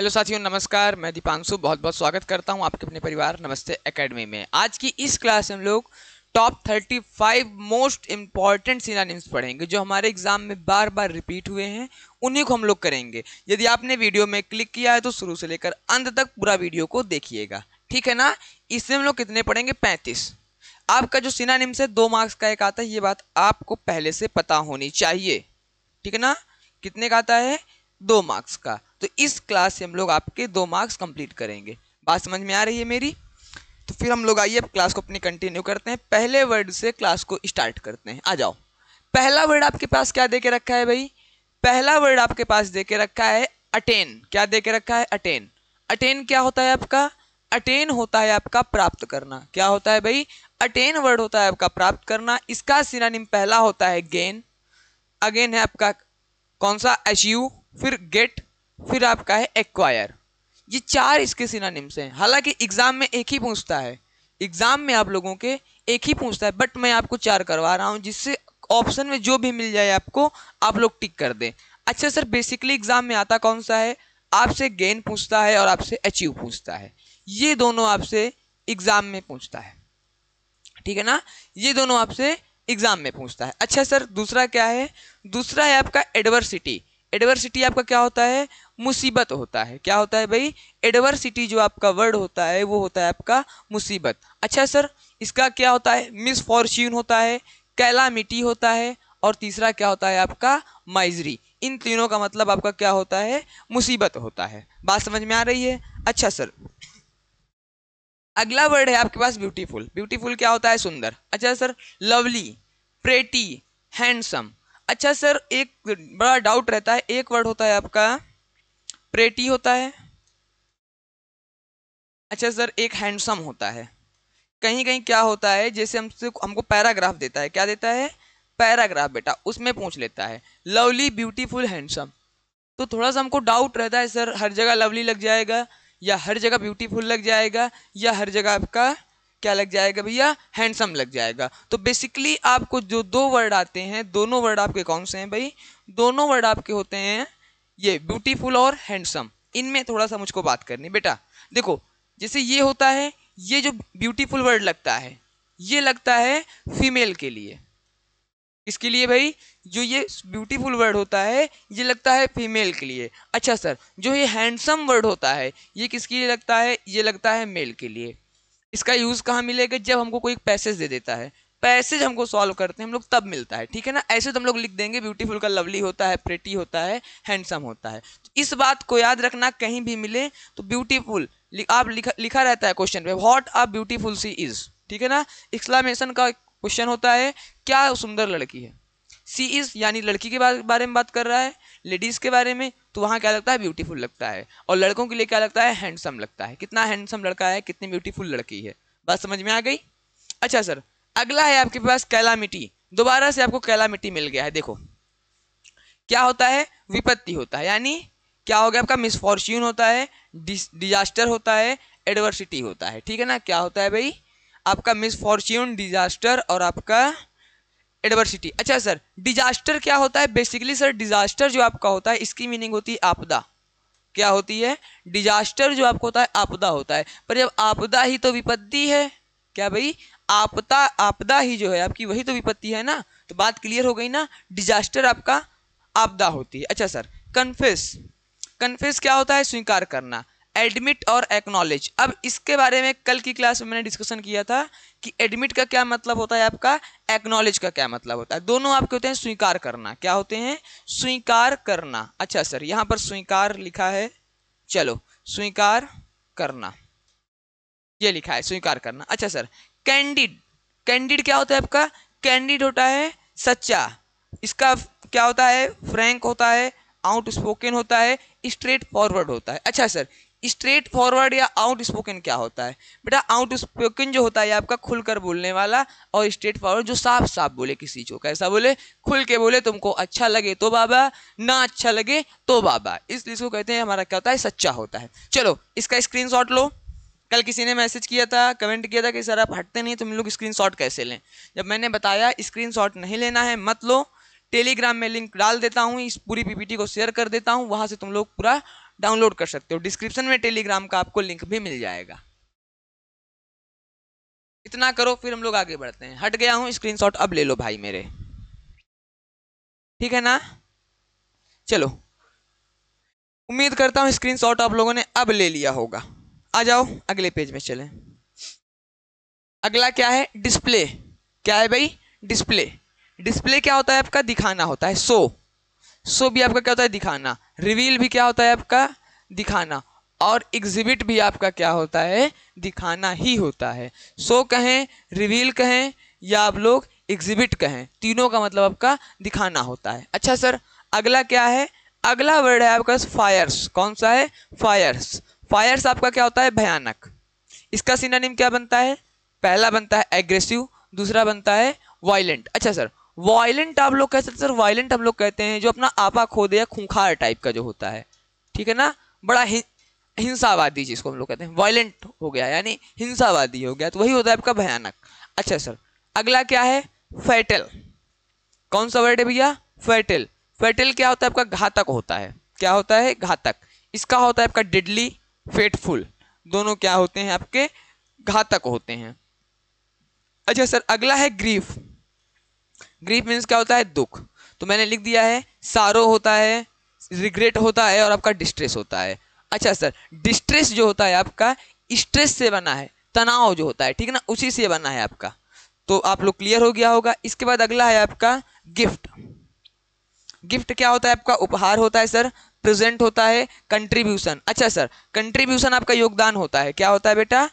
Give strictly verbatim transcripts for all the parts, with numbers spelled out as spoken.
Hello साथियों, नमस्कार। मैं दीपांशु बहुत बहुत स्वागत करता हूं आपके अपने परिवार नमस्ते एकेडमी में। आज की इस क्लास में हम लोग टॉप पैंतीस मोस्ट इम्पॉर्टेंट सिनोनिम्स पढ़ेंगे, जो हमारे एग्जाम में बार बार रिपीट हुए हैं, उन्हीं को हम लोग करेंगे। यदि आपने वीडियो में क्लिक किया है तो शुरू से लेकर अंत तक पूरा वीडियो को देखिएगा, ठीक है ना। इसमें हम लोग कितने पढ़ेंगे? पैंतीस। आपका जो सिनोनिम्स है दो मार्क्स का एक आता है, ये बात आपको पहले से पता होनी चाहिए, ठीक है ना। कितने का आता है? दो मार्क्स का। तो इस क्लास से हम लोग आपके दो मार्क्स कंप्लीट करेंगे। बात समझ में आ रही है मेरी? तो फिर हम लोग आइए क्लास को अपनी कंटिन्यू करते हैं। पहले वर्ड से क्लास को स्टार्ट करते हैं। आ जाओ, पहला वर्ड आपके पास क्या दे के रखा है भाई? पहला वर्ड आपके पास दे के रखा है अटेन। क्या दे के रखा है? अटेन। अटेन क्या होता है आपका? अटेन होता है आपका प्राप्त करना। क्या होता है भाई? अटेन वर्ड होता है आपका प्राप्त करना। इसका सिनोनिम पहला होता है गेन, अगेन है आपका कौन सा? अचीव, फिर गेट, फिर आपका है एक्वायर। ये चार इसके सिनोनिम्स हैं। हालांकि एग्जाम में एक ही पूछता है, एग्जाम में आप लोगों के एक ही पूछता है, बट मैं आपको चार करवा रहा हूँ, जिससे ऑप्शन में जो भी मिल जाए आपको आप लोग टिक कर दें। अच्छा सर, बेसिकली एग्जाम में आता कौन सा है? आपसे गेन पूछता है और आपसे अचीव पूछता है। ये दोनों आपसे एग्जाम में पूछता है, ठीक है ना। ये दोनों आपसे एग्जाम में पूछता है। अच्छा सर, दूसरा क्या है? दूसरा है आपका एडवर्सिटी। एडवर्सिटी आपका क्या होता है? मुसीबत होता है। क्या होता है भाई? एडवर्सिटी जो आपका वर्ड होता है वो होता है आपका मुसीबत। अच्छा सर, इसका क्या होता है? मिसफॉर्च्यून होता है, कैलामिटी होता है, और तीसरा क्या होता है आपका? माइजरी। इन तीनों का मतलब आपका क्या होता है? मुसीबत होता है। बात समझ में आ रही है? अच्छा सर, अगला वर्ड है आपके पास ब्यूटीफुल। ब्यूटीफुल क्या होता है? सुंदर। अच्छा सर, लवली, प्रेटी, हैंडसम। अच्छा सर, एक बड़ा डाउट रहता है, एक वर्ड होता है आपका प्रेटी होता है, अच्छा सर, एक हैंडसम होता है। कहीं कहीं क्या होता है, जैसे हमसे हमको पैराग्राफ देता है, क्या देता है? पैराग्राफ बेटा, उसमें पूछ लेता है लवली, ब्यूटीफुल, हैंडसम। तो थोड़ा सा हमको डाउट रहता है, सर हर जगह लवली लग जाएगा या हर जगह ब्यूटीफुल लग जाएगा या हर जगह आपका क्या लग जाएगा भैया? हैंडसम लग जाएगा। तो बेसिकली आपको जो दो वर्ड आते हैं, दोनों वर्ड आपके कौन से हैं भाई? दोनों वर्ड आपके होते हैं ये ब्यूटीफुल और हैंडसम। इनमें थोड़ा सा मुझको बात करनी बेटा। देखो, जैसे ये होता है, ये जो ब्यूटीफुल वर्ड लगता है ये लगता है फीमेल के लिए। इसके लिए भाई जो ये ब्यूटीफुल वर्ड होता है ये लगता है फीमेल के लिए। अच्छा सर, जो ये हैंडसम वर्ड होता है ये किसके लिए लगता है? ये लगता है मेल के लिए। इसका यूज़ कहाँ मिलेगा? जब हमको कोई पैसेज दे देता है, पैसेज हमको सॉल्व करते हैं हम लोग, तब मिलता है, ठीक है ना। ऐसे तो हम लोग लिख देंगे ब्यूटीफुल का लवली होता है, प्रेटी होता है, हैंडसम होता है। तो इस बात को याद रखना, कहीं भी मिले तो ब्यूटीफुल आप लिखा लिखा रहता है क्वेश्चन पे, what a beautiful sea is, ठीक है ना। एक्सक्लेमेशन का क्वेश्चन होता है, क्या सुंदर लड़की है। सी इज़ यानी लड़की के बारे में बात कर रहा है, लेडीज़ के बारे में, तो वहाँ क्या लगता है? ब्यूटीफुल लगता है। और लड़कों के लिए क्या लगता है? हैंडसम लगता है। कितना हैंडसम लड़का है, कितनी ब्यूटीफुल लड़की है। बात समझ में आ गई? अच्छा सर, अगला है आपके पास कैलामिटी। दोबारा से आपको कैलामिटी मिल गया है। देखो क्या होता है? विपत्ति होता है, यानी क्या हो गया आपका? मिसफॉर्च्यून होता है, डिजास्टर होता है, एडवर्सिटी होता है, ठीक है ना। क्या होता है भाई आपका? मिसफॉर्च्यून, डिजास्टर और आपका एडवर्सिटी। अच्छा सर, डिजास्टर क्या होता है? बेसिकली सर, डिजास्टर जो आपका होता है इसकी मीनिंग होती है आपदा। क्या होती है? डिजास्टर जो आपको होता है आपदा होता है। पर जब आपदा ही तो विपत्ति है। क्या भाई? आपदा आपदा ही जो है आपकी वही तो विपत्ति है ना। तो बात क्लियर हो गई ना, डिजास्टर आपका आपदा होती है। अच्छा सर, कन्फेस। कन्फेस क्या होता है? स्वीकार करना, एडमिट और एक्नॉलेज। अब इसके बारे में कल की क्लास में मैंने डिस्कशन किया था कि एडमिट का क्या मतलब होता है आपका, एक्नॉलेज का क्या मतलब होता है। दोनों आपके होते हैं स्वीकार करना। क्या होते हैं? स्वीकार करना। अच्छा सर, यहाँ पर स्वीकार लिखा है, चलो स्वीकार करना, ये लिखा है स्वीकार करना। अच्छा सर, कैंडिड। कैंडिड क्या होता है आपका? कैंडिड होता है सच्चा। इसका क्या होता है? फ्रैंक होता है, आउटस्पोकन होता है, स्ट्रेट फॉरवर्ड होता है। अच्छा सर, स्ट्रेट फॉरवर्ड या आउट स्पोकन क्या होता है बेटा? आउट स्पोकन जो होता है आपका खुलकर बोलने वाला, और स्ट्रेट फॉरवर्ड जो साफ साफ बोले किसी को। कैसा बोले? खुल के बोले, तुमको अच्छा लगे तो बाबा, ना अच्छा लगे तो बाबा। इसलिए इसको कहते हैं हमारा क्या होता है? सच्चा होता है। चलो इसका स्क्रीनशॉट लो। कल किसी ने मैसेज किया था, कमेंट किया था कि सर आप हटते नहीं, तुम लोग स्क्रीनशॉट कैसे लें। जब मैंने बताया स्क्रीनशॉट नहीं लेना है, मत लो। टेलीग्राम में लिंक डाल देता हूँ, इस पूरी पीपीटी को शेयर कर देता हूँ, वहाँ से तुम लोग पूरा डाउनलोड कर सकते हो। डिस्क्रिप्शन में टेलीग्राम का आपको लिंक भी मिल जाएगा। इतना करो फिर हम लोग आगे बढ़ते हैं। हट गया हूं, स्क्रीनशॉट अब ले लो भाई मेरे, ठीक है ना। चलो उम्मीद करता हूं स्क्रीनशॉट आप लोगों ने अब ले लिया होगा। आ जाओ अगले पेज में चलें। अगला क्या है, डिस्प्ले। क्या है भाई, डिस्प्ले। डिस्प्ले क्या होता है आपका, दिखाना होता है। शो शो भी आपका क्या होता है, दिखाना। रिवील भी क्या होता है आपका, दिखाना। और एग्जिबिट भी आपका क्या होता है, दिखाना ही होता है। शो कहें, रिवील कहें या आप लोग एग्जिबिट कहें, तीनों का मतलब आपका दिखाना होता है। अच्छा सर अगला क्या है, अगला वर्ड है आपका फायर्स। कौन सा है, फायर्स। फायर्स आपका क्या होता है, भयानक। इसका सिनोनिम क्या बनता है, पहला बनता है एग्रेसिव, दूसरा बनता है वायलेंट। अच्छा सर वायलेंट आप लोग कहते हैं, सर वायलेंट हम लोग कहते हैं जो अपना आपा खो दे या खूंखार टाइप का जो होता है, ठीक है ना, बड़ा हि, हिंसावादी जिसको हम लोग कहते हैं। वायलेंट हो गया यानी हिंसावादी हो गया, तो वही होता है आपका भयानक। अच्छा सर अगला क्या है, फैटल। कौन सा वर्ड है भैया, फैटल। फैटल क्या होता है आपका, घातक होता है। क्या होता है, घातक। इसका होता है आपका डेडली, फेटफुल, दोनों क्या होते हैं आपके, घातक होते हैं। अच्छा सर अगला है ग्रीफ। ग्रीफ मीन्स क्या होता है, दुख। तो मैंने लिख दिया है सारो होता है, रिग्रेट होता है और आपका डिस्ट्रेस होता है। अच्छा सर डिस्ट्रेस जो होता है आपका स्ट्रेस से बना है, तनाव जो होता है, ठीक है ना, उसी से बना है आपका। तो आप लोग क्लियर हो गया होगा। इसके बाद अगला है आपका गिफ्ट। गिफ्ट क्या होता है आपका, उपहार होता है सर, प्रेजेंट होता है, कंट्रीब्यूशन। अच्छा सर कंट्रीब्यूशन आपका योगदान होता है। क्या होता है बेटा,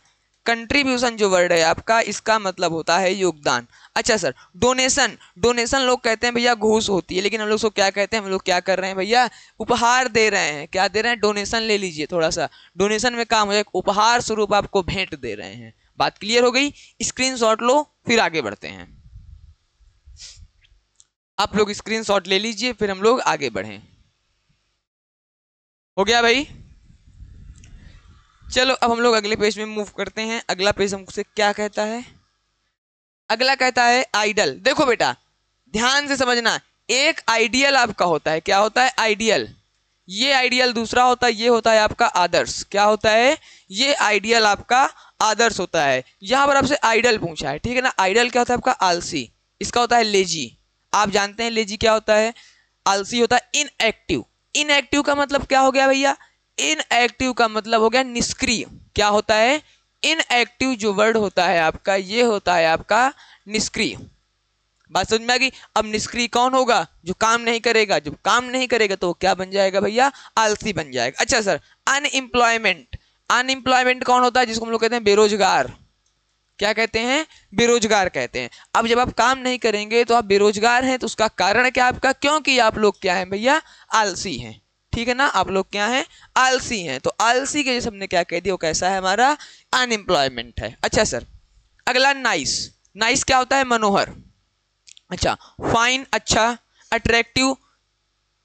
कंट्रीब्यूशन जो वर्ड है आपका, इसका मतलब होता है योगदान। अच्छा सर डोनेशन। डोनेशन लोग कहते हैं भैया घूस होती है, लेकिन हम लोग उसको क्या कहते हैं, हम लोग क्या कर रहे हैं भैया, उपहार दे रहे हैं। क्या दे रहे हैं, डोनेशन ले लीजिए, थोड़ा सा डोनेशन में काम हो जाए, उपहार स्वरूप आपको भेंट दे रहे हैं। बात क्लियर हो गई, स्क्रीनशॉट लो फिर आगे बढ़ते हैं। आप लोग स्क्रीनशॉट ले लीजिए फिर हम लोग आगे बढ़ें। हो गया भाई, चलो अब हम लोग अगले पेज में मूव करते हैं। अगला पेज हमसे क्या कहता है, अगला कहता है आइडल। देखो बेटा ध्यान से समझना, एक आइडियल आपका होता है। क्या होता है, आइडियल। ये आइडियल दूसरा होता है, ये होता है आपका आदर्श। क्या होता है, ये आइडियल आपका आदर्श होता है। यहाँ पर आपसे आइडल पूछा है, ठीक है ना। आइडल क्या होता है आपका, आलसी। इसका होता है लेजी। आप जानते हैं लेजी क्या होता है, आलसी होता है। इनएक्टिव। इनएक्टिव का मतलब क्या हो गया भैया, इनएक्टिव का मतलब हो गया निष्क्रिय। क्या होता है, इनएक्टिव जो वर्ड होता है आपका, ये होता है आपका निष्क्रिय। बात समझ में आ गई। अब निष्क्रिय कौन होगा, जो काम नहीं करेगा। जब काम नहीं करेगा तो क्या बन जाएगा भैया, आलसी बन जाएगा। अच्छा सर अनएम्प्लॉयमेंट। अनएम्प्लॉयमेंट कौन होता है, जिसको हम लोग कहते हैं बेरोजगार। क्या कहते हैं, बेरोजगार कहते हैं। अब जब आप काम नहीं करेंगे तो आप बेरोजगार हैं, तो उसका कारण क्या आपका, क्योंकि आप लोग क्या हैं भैया, आलसी हैं, ठीक है ना। आप लोग क्या हैं, आलसी हैं। तो आलसी के जैसे हमने क्या कह दिया, वो कैसा है हमारा, अनएम्प्लॉयमेंट है। अच्छा सर अगला नाइस। नाइस क्या होता है, मनोहर। अच्छा फाइन, अच्छा, अट्रैक्टिव,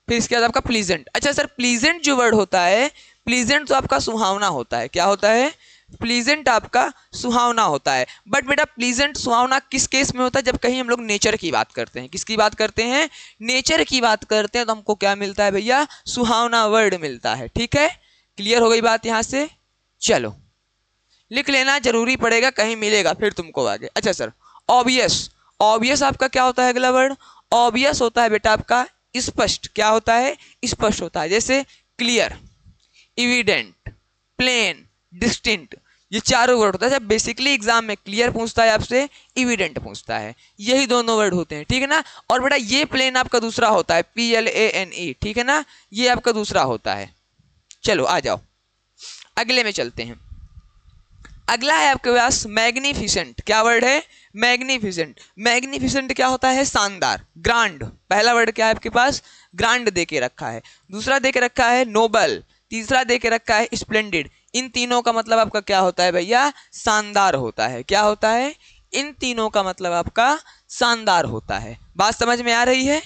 फिर इसके बाद आपका प्लीजेंट। अच्छा सर प्लीजेंट जो वर्ड होता है, प्लीजेंट तो आपका सुहावना होता है। क्या होता है, प्लीजेंट आपका सुहावना होता है। बट बेटा प्लीजेंट सुहावना किस केस में होता है, जब कहीं हम लोग नेचर की बात करते हैं। किसकी बात करते हैं, नेचर की बात करते हैं, तो हमको क्या मिलता है भैया, सुहावना वर्ड मिलता है। ठीक है, क्लियर हो गई बात यहाँ से। चलो लिख लेना, जरूरी पड़ेगा, कहीं मिलेगा फिर तुमको आगे। अच्छा सर ऑब्वियस। ऑब्वियस आपका क्या होता है, अगला वर्ड ऑब्वियस होता है बेटा आपका स्पष्ट। क्या होता है, स्पष्ट होता है। जैसे क्लियर, इविडेंट, प्लेन, डिस्टिंक्ट, ये चारों वर्ड होता है। जब बेसिकली एग्जाम में क्लियर पूछता है आपसे, इविडेंट पूछता है, यही दोनों वर्ड होते हैं, ठीक है ना। और बेटा ये प्लेन आपका दूसरा होता है, P L A N E, ठीक है ना, ये आपका दूसरा होता है। चलो आ जाओ अगले में चलते हैं। अगला है आपके पास मैग्निफिसेंट। क्या वर्ड है, मैग्निफिसेंट। मैग्निफिसेंट क्या होता है, शानदार, ग्रांड। पहला वर्ड क्या है आपके पास, ग्रांड दे के रखा है, दूसरा दे के रखा है नोबल, तीसरा दे के रखा है स्प्लेंडेड। इन तीनों का मतलब आपका क्या होता है भैया, शानदार होता है। क्या होता है, इन तीनों का मतलब आपका शानदार होता है। बात समझ में आ रही है,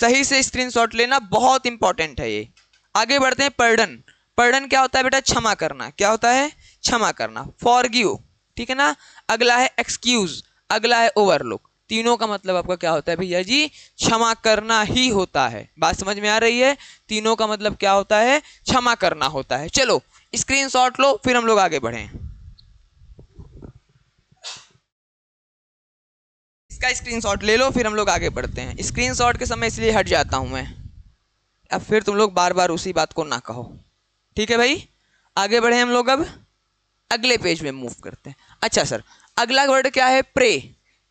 सही से स्क्रीनशॉट लेना, बहुत इंपॉर्टेंट है ये। आगे बढ़ते हैं, पर्डन। पर्डन क्या होता है बेटा, क्षमा करना। क्या होता है, क्षमा करना, फॉरगिव, ठीक है ना। अगला है एक्सक्यूज, अगला है ओवरलुक, तीनों का मतलब आपका क्या होता है भैया जी? क्षमा करना ही होता है। बात समझ में आ रही है? तीनों का मतलब क्या होता है? क्षमा करना होता है। चलो स्क्रीनशॉट लो, फिर हम लोग आगे बढ़े। इसका स्क्रीनशॉट ले लो, फिर हम लोग आगे बढ़ते हैं। स्क्रीनशॉट के समय इसलिए हट जाता हूं मैं, अब फिर तुम लोग बार बार उसी बात को ना कहो, ठीक है भाई? आगे बढ़े हम लोग, अब अगले पेज में मूव करते हैं। अच्छा सर, अगला वर्ड क्या है? प्रे।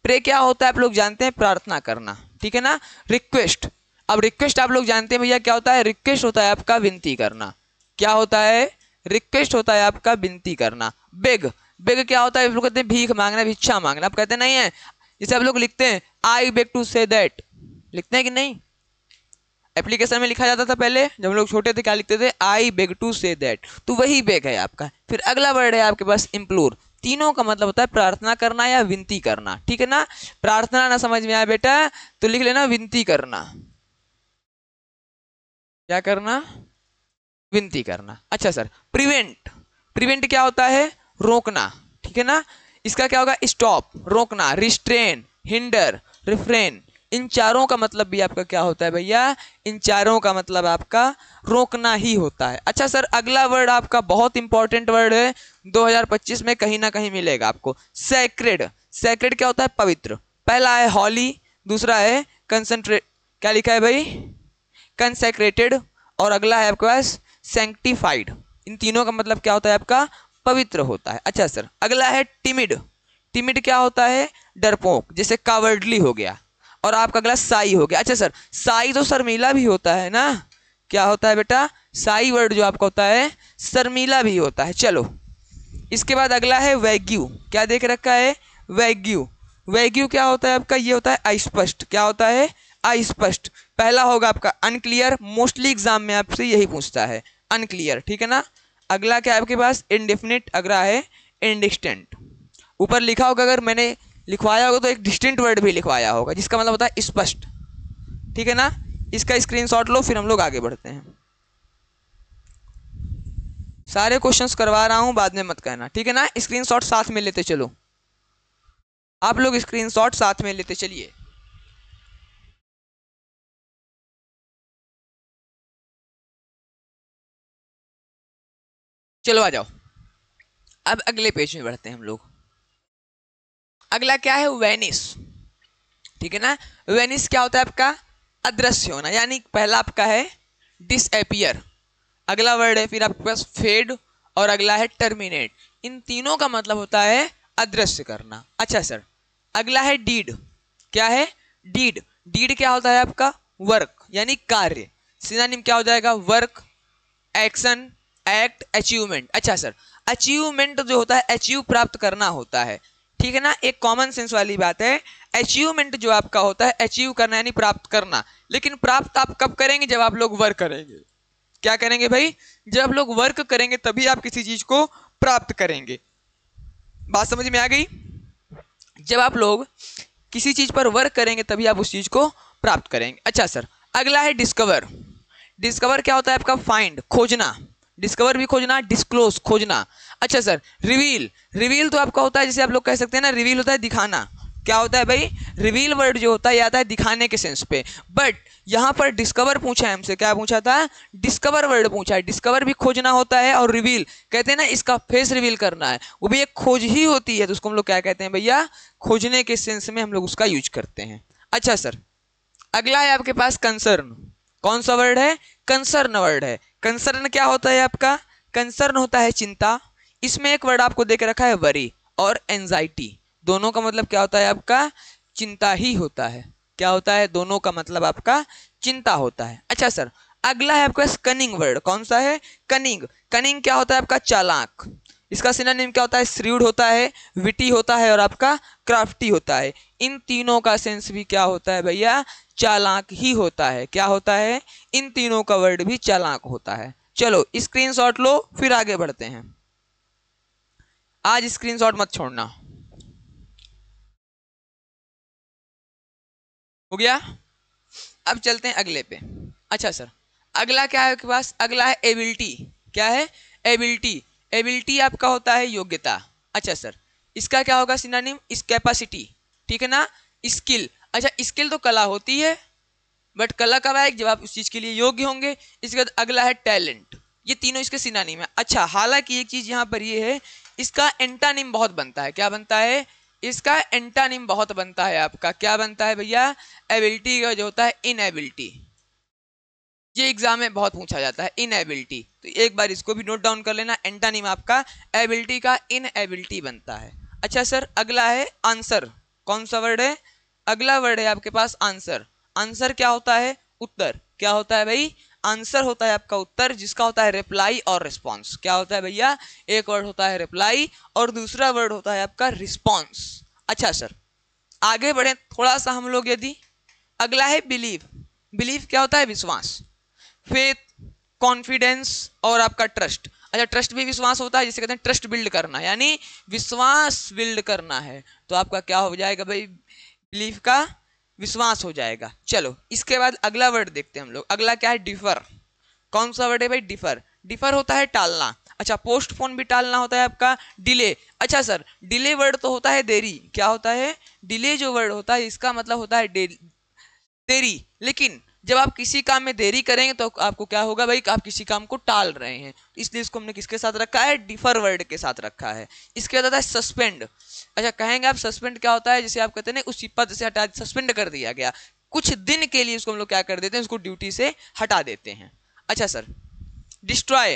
प्रे क्या होता है आप लोग जानते हैं? प्रार्थना करना, ठीक है ना? रिक्वेस्ट, अब रिक्वेस्ट आप लोग जानते हैं भैया क्या होता है? रिक्वेस्ट होता है आपका विनती करना। क्या होता है? रिक्वेस्ट होता है आपका विनती करना। बेग, बेग क्या होता है? आप लोग कहते हैं भीख मांगना, भिक्षा मांगना। आप कहते नहीं है, जैसे आप लोग लिखते हैं I beg to say that, लिखते हैं कि नहीं? एप्लीकेशन में लिखा जाता था पहले, जब हम लोग छोटे थे क्या लिखते थे? I beg to say that, तो वही बेग है आपका। फिर अगला वर्ड है आपके पास इम्प्लोर। तीनों का मतलब होता है प्रार्थना करना या विनती करना, ठीक है ना? प्रार्थना ना समझ में आया बेटा तो लिख लेना विनती करना। क्या करना? विनती करना। अच्छा सर, प्रिवेंट, प्रिवेंट क्या होता है? रोकना, ठीक है ना? इसका क्या होगा? स्टॉप, रोकना, रिस्ट्रेन, हिंडर, रिफ्रेन, इन चारों का मतलब भी आपका क्या होता है भैया? इन चारों का मतलब आपका रोकना ही होता है। अच्छा सर, अगला वर्ड आपका बहुत इंपॉर्टेंट वर्ड है, दो हज़ार पच्चीस में कहीं ना कहीं मिलेगा आपको, सैक्रेड। सैक्रेड क्या होता है? पवित्र। पहला है हॉली, दूसरा है कंसंट्रेट, क्या लिखा है भाई? कंसेक्रेटेड, और अगला है आपके पास सैंक्टिफाइड। इन तीनों का मतलब क्या होता है आपका? पवित्र होता है। अच्छा सर, अगला है टिमिड। टिमिड क्या होता है? डरपोक, जैसे कावर्डली हो गया, और आपका अगला साई हो गया। अच्छा सर, साई तो शर्मीला भी होता है ना? क्या होता है बेटा? साई वर्ड जो आपका होता है शर्मीला भी होता है। चलो इसके बाद अगला है वैग्यू। क्या देख रखा है? वैग्यू। वैग्यू क्या होता है आपका? ये होता है अस्पष्ट। क्या होता है? अस्पष्ट। पहला होगा आपका अनक्लियर, मोस्टली एग्जाम में आपसे यही पूछता है अनक्लियर, ठीक है ना? अगला क्या है आपके पास? इनडिफिनिट। अगला है इनडिस्टेंट। ऊपर लिखा होगा, अगर मैंने लिखवाया होगा तो एक डिस्टिंक्ट वर्ड भी लिखवाया होगा, जिसका मतलब होता है स्पष्ट, ठीक है ना? इसका स्क्रीनशॉट लो, फिर हम लोग आगे बढ़ते हैं। सारे क्वेश्चंस करवा रहा हूं, बाद में मत कहना, ठीक है ना? स्क्रीनशॉट साथ में लेते चलो, आप लोग स्क्रीनशॉट साथ में लेते चलिए। चलो आ जाओ, अब अगले पेज में बढ़ते हैं हम लोग। अगला क्या है? वेनिस, ठीक है ना? वेनिस क्या होता है आपका? अदृश्य होना, यानी पहला आपका है डिसअपियर, अगला वर्ड है फिर आपके पास फेड, और अगला है टर्मिनेट। इन तीनों का मतलब होता है अदृश्य करना। अच्छा सर, अगला है डीड। क्या है? डीड। डीड क्या होता है आपका? वर्क, यानी कार्य। सिनोनिम क्या हो जाएगा? Work, action, act, achievement. अच्छा सर, अचीवमेंट जो होता है अचीव प्राप्त करना होता है, ठीक है ना? एक कॉमन सेंस वाली बात है, अचीवमेंट जो आपका होता है अचीव करना यानी प्राप्त करना। लेकिन प्राप्त आप कब करेंगे? जब आप लोग वर्क करेंगे। क्या करेंगे भाई? जब आप लोग वर्क करेंगे तभी आप किसी चीज को प्राप्त करेंगे। बात समझ में आ गई? जब आप लोग किसी चीज पर वर्क करेंगे तभी आप उस चीज को प्राप्त करेंगे। अच्छा सर, अगला है डिस्कवर। डिस्कवर क्या होता है आपका? फाइंड, खोजना। डिस्कवर भी खोजना, डिस्क्लोज खोजना। अच्छा सर, रिवील। रिवील तो आपका होता है, जैसे आप लोग कह सकते हैं ना, रिवील होता है दिखाना। क्या होता है भाई? रिवील वर्ड जो होता है ये आता है दिखाने के सेंस पे, बट यहाँ पर डिस्कवर पूछा है हमसे। क्या पूछा था? डिस्कवर वर्ड पूछा है। डिस्कवर भी खोजना होता है, और रिवील कहते हैं ना, इसका फेस रिवील करना है, वो भी एक खोज ही होती है, तो उसको हम लोग क्या कहते हैं भैया? खोजने के सेंस में हम लोग उसका यूज करते हैं। अच्छा सर, अगला है आपके पास कंसर्न। कौन सा वर्ड है? कंसर्न वर्ड है। कंसर्न क्या होता है आपका? कंसर्न होता है चिंता। इसमें एक वर्ड आपको देख रखा है वरी और एंजाइटी, दोनों का मतलब क्या होता है आपका? चिंता ही होता है। क्या होता है? दोनों का मतलब आपका चिंता होता है। अच्छा सर, अगला है आपका कनिंग वर्ड। कौन सा है? कनिंग। कनिंग क्या होता है आपका? चालाक। इसका सिनोनिम क्या होता है? श्रीड होता है, विटी होता है, और आपका क्राफ्टी होता है। इन तीनों का सेंस भी क्या होता है भैया? चालाक ही होता है। क्या होता है? इन तीनों का वर्ड भी चालाक होता है। चलो स्क्रीनशॉट लो, फिर आगे बढ़ते हैं। आज स्क्रीनशॉट मत छोड़ना। हो गया, अब चलते हैं अगले पे। अच्छा सर, अगला क्या है आपके पास? अगला है एबिलिटी। क्या है? एबिलिटी। एबिलिटी आपका होता है योग्यता। अच्छा सर, इसका क्या होगा सिनोनिम? इस कैपेसिटी, ठीक है ना? स्किल, अच्छा स्किल तो कला होती है, बट कला का वायक जब आप उस चीज के लिए योग्य होंगे। इसके बाद अगला है टैलेंट, ये तीनों इसके सिनोनिम है। अच्छा हालांकि एक चीज यहाँ पर ये है, इसका एंटानिम बहुत बनता है, क्या बनता है इसका एंटानिम बहुत बनता है आपका, क्या बनता है भैया, एबिलिटी का जो होता है इनएबिलिटी, ये एग्जाम में बहुत पूछा जाता है इनएबिलिटी, तो एक बार इसको भी नोट डाउन कर लेना, एंटानिम आपका एबिलिटी का इनएबिलिटी बनता है। अच्छा सर अगला है आंसर, कौन सा वर्ड है, अगला वर्ड है आपके पास आंसर। आंसर क्या होता है, उत्तर, क्या होता है भाई आंसर होता है आपका उत्तर, जिसका होता है रिप्लाई और रिस्पांस, क्या होता है भैया, एक वर्ड होता है रिप्लाई और दूसरा वर्ड होता है आपका रिस्पांस। अच्छा सर आगे बढ़े थोड़ा सा हम लोग यदि, अगला है बिलीव, बिलीव क्या होता है, विश्वास, फेथ, कॉन्फिडेंस और आपका ट्रस्ट। अच्छा ट्रस्ट भी विश्वास होता है, जिसे कहते हैं ट्रस्ट बिल्ड करना, यानी विश्वास बिल्ड करना है, तो आपका क्या हो जाएगा भाई, बिलीव का विश्वास हो जाएगा। चलो इसके बाद अगला वर्ड देखते हैं हम लोग, अगला क्या है डिफर, कौन सा वर्ड है भाई डिफर, डिफर होता है टालना। अच्छा पोस्टपोन भी टालना होता है आपका, डिले, अच्छा सर डिले वर्ड तो होता है देरी, क्या होता है डिले जो वर्ड होता है इसका मतलब होता है देरी, लेकिन जब आप किसी काम में देरी करेंगे तो आपको क्या होगा भाई, आप किसी काम को टाल रहे हैं, इसलिए इसको हमने किसके साथ रखा है, डिफर वर्ड के साथ रखा है। इसके बाद है सस्पेंड, अच्छा कहेंगे आप सस्पेंड क्या होता है, जैसे आप कहते हैं उसी पद से हटा, सस्पेंड कर दिया गया कुछ दिन के लिए, उसको हम लोग क्या कर देते हैं, उसको ड्यूटी से हटा देते हैं। अच्छा सर डिस्ट्रॉय,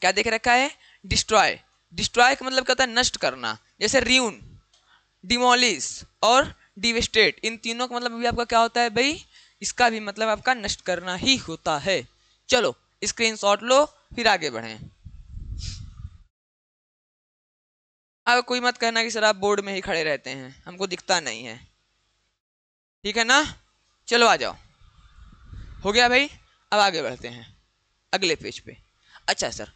क्या देख रखा है, डिस्ट्रॉय, डिस्ट्रॉय का मतलब क्या होता है, नष्ट करना, जैसे रियून, डिमोलिश और डिवेस्टेट, इन तीनों का मतलब भी आपका क्या होता है भाई, इसका भी मतलब आपका नष्ट करना ही होता है। चलो स्क्रीनशॉट लो फिर आगे बढ़ें। अब कोई मत कहना कि सर आप बोर्ड में ही खड़े रहते हैं, हमको दिखता नहीं है, ठीक है ना। चलो आ जाओ, हो गया भाई, अब आगे बढ़ते हैं अगले पेज पे। अच्छा सर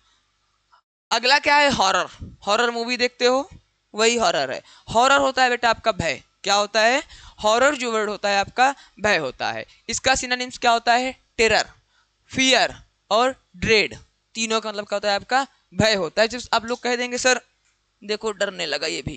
अगला क्या है, हॉरर, हॉरर मूवी देखते हो, वही हॉरर है। हॉरर होता है बेटा आपका भय, क्या होता है हॉरर जो वर्ड होता है आपका भय होता है। इसका सिनोनिम्स क्या होता है, टेरर, फियर और ड्रेड, तीनों का मतलब क्या होता है आपका भय होता है। जब आप लोग कह देंगे सर देखो डरने लगा ये भी,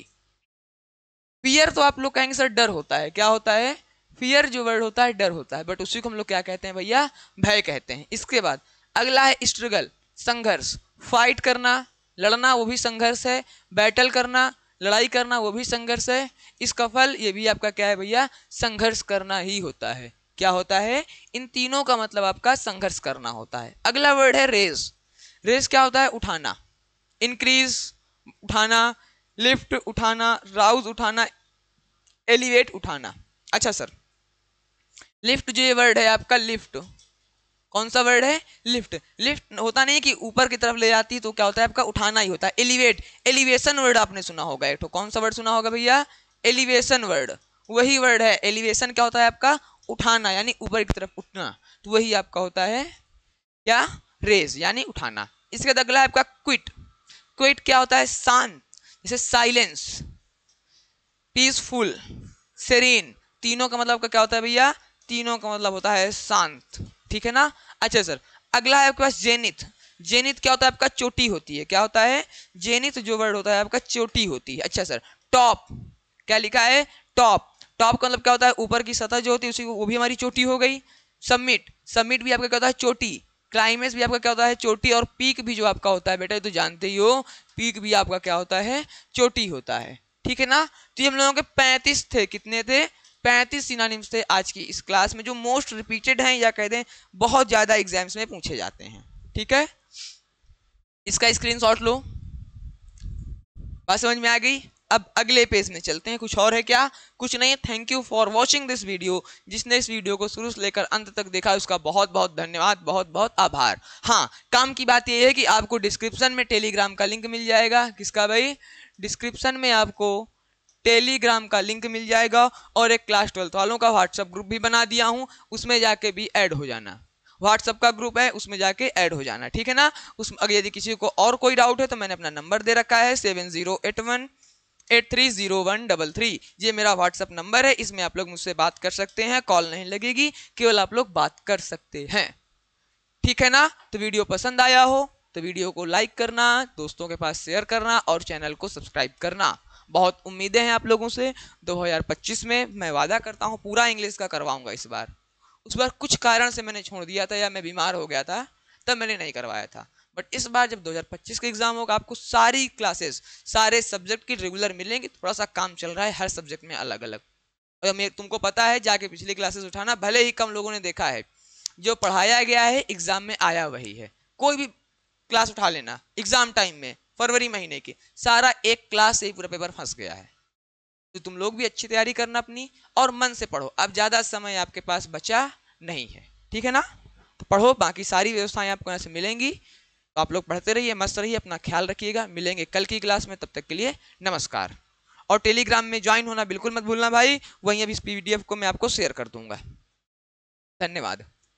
फियर तो आप लोग कहेंगे सर डर होता है, क्या होता है फियर जो वर्ड होता है डर होता है, बट उसी को हम लोग क्या कहते हैं भैया, भय कहते हैं। इसके बाद अगला है स्ट्रगल, संघर्ष, फाइट करना, लड़ना वो भी संघर्ष है, बैटल करना, लड़ाई करना वो भी संघर्ष है, इसका फल ये भी आपका क्या है भैया, संघर्ष करना ही होता है, क्या होता है इन तीनों का मतलब आपका संघर्ष करना होता है। अगला वर्ड है रेज, रेज क्या होता है, उठाना, इंक्रीज उठाना, लिफ्ट उठाना, राउज उठाना, एलिवेट उठाना। अच्छा सर लिफ्ट जो ये वर्ड है आपका, लिफ्ट कौन सा वर्ड है, लिफ्ट, लिफ्ट होता नहीं कि ऊपर की तरफ ले जाती है तो क्या होता है आपका उठाना ही होता है। एलिवेट, एलिवेशन वर्ड आपने सुना होगा, एक तो कौन सा वर्ड सुना होगा भैया, एलिवेशन वर्ड, वही वर्ड है। एलिवेशन क्या होता है आपका उठाना, यानी ऊपर की तरफ उठना, तो वही आपका होता है क्या, रेज यानी उठाना। इसके बाद अगला है आपका क्विट, क्विट क्या होता है, शांत, जैसे साइलेंस, पीसफुल, सेरेन, तीनों का मतलब क्या होता है भैया, तीनों का मतलब होता है शांत, ठीक है ना। अच्छा सर अगला है आपके पास जेनिथ, जेनिथ क्या होता है आपका चोटी होती है, क्या होता है जेनिथ जो वर्ड होता है आपका चोटी होती है। अच्छा सर टॉप, क्या लिखा है, टॉप, टॉप का मतलब क्या होता है ऊपर की सतह जो होती है उसी को, वो भी हमारी चोटी हो गई। समिट, समिट भी आपका क्या होता है चोटी, क्लाइमेक्स भी आपका क्या होता है चोटी, और पीक भी जो आपका होता है बेटा ये तो जानते ही हो, पीक भी आपका क्या होता है चोटी होता है, ठीक है ना। तो ये हम लोगों के पैंतीस थे, कितने थे, पैंतीस सिनोनिम्स थे आज की इस क्लास में, जो मोस्ट रिपीटेड हैं या कह दें बहुत ज़्यादा एग्जाम्स में पूछे जाते हैं, ठीक है। इसका स्क्रीनशॉट लो, बात समझ में आ गई। अब अगले पेज में चलते हैं, कुछ और है क्या, कुछ नहीं है। Thank you for watching this video, जिसने इस वीडियो को शुरू से लेकर अंत तक देखा उसका बहुत बहुत धन्यवाद, बहुत बहुत आभार। हाँ काम की बात यह है कि आपको डिस्क्रिप्शन में टेलीग्राम का लिंक मिल जाएगा, किसका भाई, डिस्क्रिप्शन में आपको टेलीग्राम का लिंक मिल जाएगा, और एक क्लास ट्वेल्थ वालों का व्हाट्सअप ग्रुप भी बना दिया हूँ, उसमें जाके भी ऐड हो जाना, व्हाट्सअप का ग्रुप है उसमें जाके ऐड हो जाना, ठीक है ना। उस अगर यदि किसी को और कोई डाउट है तो मैंने अपना नंबर दे रखा है seven zero eight one eight three zero one double three, ये मेरा व्हाट्सअप नंबर है, इसमें आप लोग मुझसे बात कर सकते हैं, कॉल नहीं लगेगी, केवल आप लोग बात कर सकते हैं, ठीक है ना। तो वीडियो पसंद आया हो तो वीडियो को लाइक करना, दोस्तों के पास शेयर करना और चैनल को सब्सक्राइब करना। बहुत उम्मीदें हैं आप लोगों से। दो हज़ार पच्चीस में मैं वादा करता हूँ पूरा इंग्लिश का करवाऊंगा इस बार। उस बार कुछ कारण से मैंने छोड़ दिया था या मैं बीमार हो गया था तब मैंने नहीं करवाया था, बट इस बार जब दो हज़ार पच्चीस का एग्ज़ाम होगा आपको सारी क्लासेस सारे सब्जेक्ट की रेगुलर मिलेंगी। थोड़ा सा काम चल रहा है हर सब्जेक्ट में अलग अलग, और मैं तुमको पता है जाके पिछली क्लासेस उठाना, भले ही कम लोगों ने देखा है, जो पढ़ाया गया है एग्ज़ाम में आया वही है। कोई भी क्लास उठा लेना एग्ज़ाम टाइम में फरवरी महीने की, सारा एक क्लास से ही पूरा पेपर फंस गया है। तो तुम लोग भी अच्छी तैयारी करना अपनी और मन से पढ़ो, अब ज़्यादा समय आपके पास बचा नहीं है, ठीक है ना। तो पढ़ो, बाकी सारी व्यवस्थाएं आपको यहाँ से मिलेंगी। तो आप लोग पढ़ते रहिए, मस्त रहिए, अपना ख्याल रखिएगा। मिलेंगे कल की क्लास में, तब तक के लिए नमस्कार। और टेलीग्राम में ज्वाइन होना बिल्कुल मत भूलना भाई, वहीं अभी इस पी डी एफ को मैं आपको शेयर कर दूंगा। धन्यवाद।